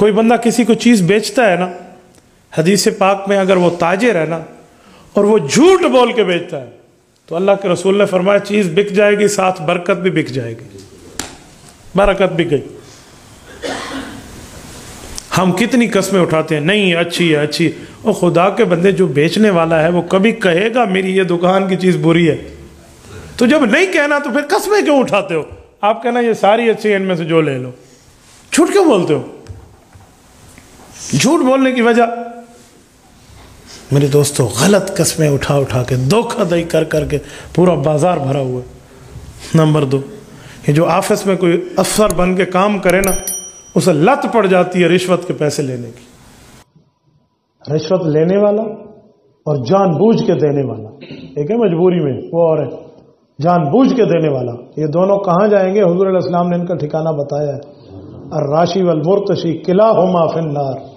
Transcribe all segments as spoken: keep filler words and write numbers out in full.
कोई बंदा किसी को चीज़ बेचता है ना, हदीस पाक में अगर वो ताजिर है ना और वो झूठ बोल के बेचता है तो अल्लाह के रसूल ने फरमाया चीज़ बिक जाएगी साथ बरकत भी बिक जाएगी, बरकत बिक गई। हम कितनी कस्में उठाते हैं, नहीं अच्छी है अच्छी है। और खुदा के बंदे जो बेचने वाला है वो कभी कहेगा मेरी ये दुकान की चीज़ बुरी है? तो जब नहीं कहना तो फिर कस्में क्यों उठाते हो? आप कहना ये सारी अच्छी है, इनमें से जो ले लो। झूठ क्यों बोलते हो? झूठ बोलने की वजह मेरे दोस्तों गलत कस्में उठा उठा के धोखाधड़ी कर करके पूरा बाजार भरा हुआ है। नंबर दो, ये जो ऑफिस में कोई अफसर बन के काम करे ना उसे लत पड़ जाती है रिश्वत के पैसे लेने की। रिश्वत लेने वाला और जानबूझ के देने वाला, एक है मजबूरी में वो और है जानबूझ के देने वाला, ये दोनों कहाँ जाएंगे? हुजूर अलैहि सलाम ने इनका ठिकाना बताया है, अर्राशी वल मुर्तशी किलाहुमा फिन्नार।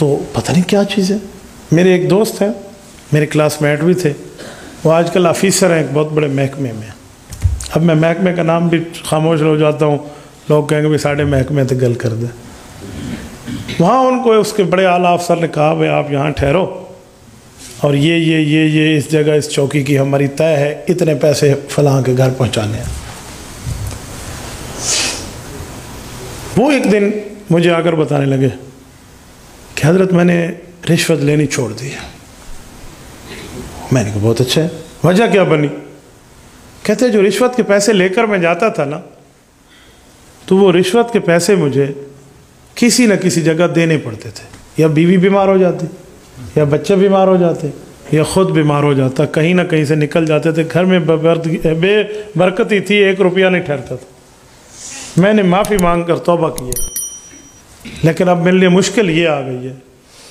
तो पता नहीं क्या चीज़ है। मेरे एक दोस्त हैं, मेरे क्लासमेट भी थे, वो आजकल ऑफिसर हैं एक बहुत बड़े महकमे में। अब मैं महकमे का नाम भी खामोश हो जाता हूँ, लोग कहेंगे भी साढ़े महकमे तक गल कर दे। वहाँ उनको उसके बड़े आला अफसर ने कहा भाई आप यहाँ ठहरो और ये ये ये ये इस जगह इस चौकी की हमारी तय है, इतने पैसे फलां के घर पहुँचाने हैं। वो एक दिन मुझे आकर बताने लगे कि हजरत मैंने रिश्वत लेनी छोड़ दी है। मैंने कहा बहुत अच्छा है, वजह क्या बनी? कहते जो रिश्वत के पैसे लेकर मैं जाता था ना तो वो रिश्वत के पैसे मुझे किसी न किसी जगह देने पड़ते थे, या बीवी बीमार हो जाती, या बच्चे बीमार हो जाते, या खुद बीमार हो जाता, कहीं ना कहीं से निकल जाते थे। घर में बेबरकती थी, एक रुपया नहीं ठहरता था। मैंने माफ़ी मांग कर तौबा किया, लेकिन अब मेरे लिए मुश्किल ये आ गई है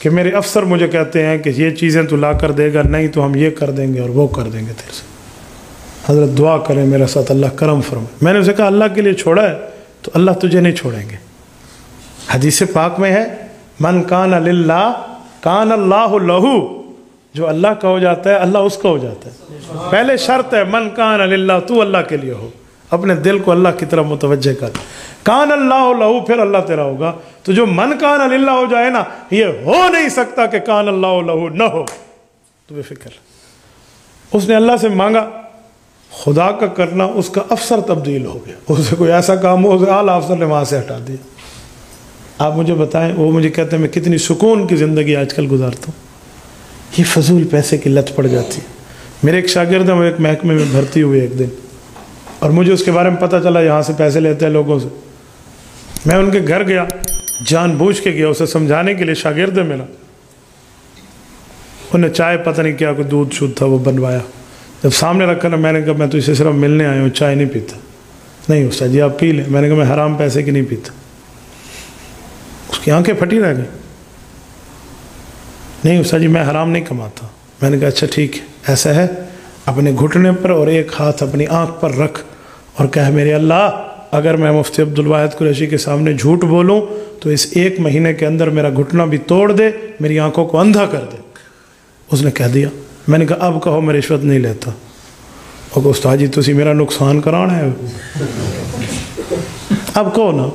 कि मेरे अफसर मुझे कहते हैं कि ये चीज़ें तो ला कर देगा, नहीं तो हम ये कर देंगे और वो कर देंगे तेरे से। हजरत दुआ करें मेरे साथ, अल्लाह करम फरमाए। मैंने उसे कहा अल्लाह के लिए छोड़ा है तो अल्लाह तुझे नहीं छोड़ेंगे। हदीस पाक में है मन कान लिल्लाह कान अल्लाहु लहू, जो अल्लाह का हो जाता है अल्लाह उसका हो जाता है। पहले शर्त है मन कान लिल्लाह, तू अल्लाह के लिए हो, अपने दिल को अल्लाह की तरफ मुतवज्जे कर, कान अल्लाह लहू, फिर अल्लाह तेरा होगा। तो जो मन कान लिल्लाह हो जाए ना, ये हो नहीं सकता कि कान अल्लाह लहू न हो। तो बेफिक्र उसने अल्लाह से मांगा, खुदा का करना उसका अफसर तब्दील हो गया, उसे कोई ऐसा काम हो उसे आला अफसर ने वहाँ से हटा दिया। आप मुझे बताएं, वो मुझे कहते हैं मैं कितनी सुकून की ज़िंदगी आजकल गुजारता हूँ, ये फजूल पैसे की लत पड़ जाती है। मेरे एक शागिर्द हैं, वो एक महकमे में भर्ती हुए एक दिन, और मुझे उसके बारे में पता चला यहाँ से पैसे लेते हैं लोगों से। मैं उनके घर गया, जानबूझ के गया उसे समझाने के लिए, शागिर्द है मेरा। उन्हें चाय पता नहीं क्या कोई दूध शूध था वो बनवाया, जब सामने रखा ना मैंने कहा मैं तो इसे सिर्फ मिलने आया हूँ, चाय नहीं पीता। नहीं उस्ताद जी आप पी लें। मैंने कहा मैं हराम पैसे की नहीं पीता। उसकी आंखें फटी रह गई। नहीं उस्ताद जी मैं हराम नहीं कमाता। मैंने कहा अच्छा ठीक है, ऐसा है अपने घुटने पर और एक हाथ अपनी आंख पर रख और कह मेरे अल्लाह अगर मैं मुफ्ती अब्दुल वाहिद कुरैशी के सामने झूठ बोलूँ तो इस एक महीने के अंदर मेरा घुटना भी तोड़ दे, मेरी आँखों को अंधा कर दे। उसने कह दिया। मैंने कहा अब कहो मैं रिश्वत नहीं लेता। और उस्ताद जी तुसी मेरा नुकसान कराना है। अब कहो ना,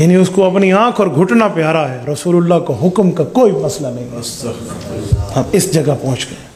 यानी उसको अपनी आंख और घुटना प्यारा है, रसूलुल्लाह का हुक्म का कोई मसला नहीं है। हम इस जगह पहुंच गए।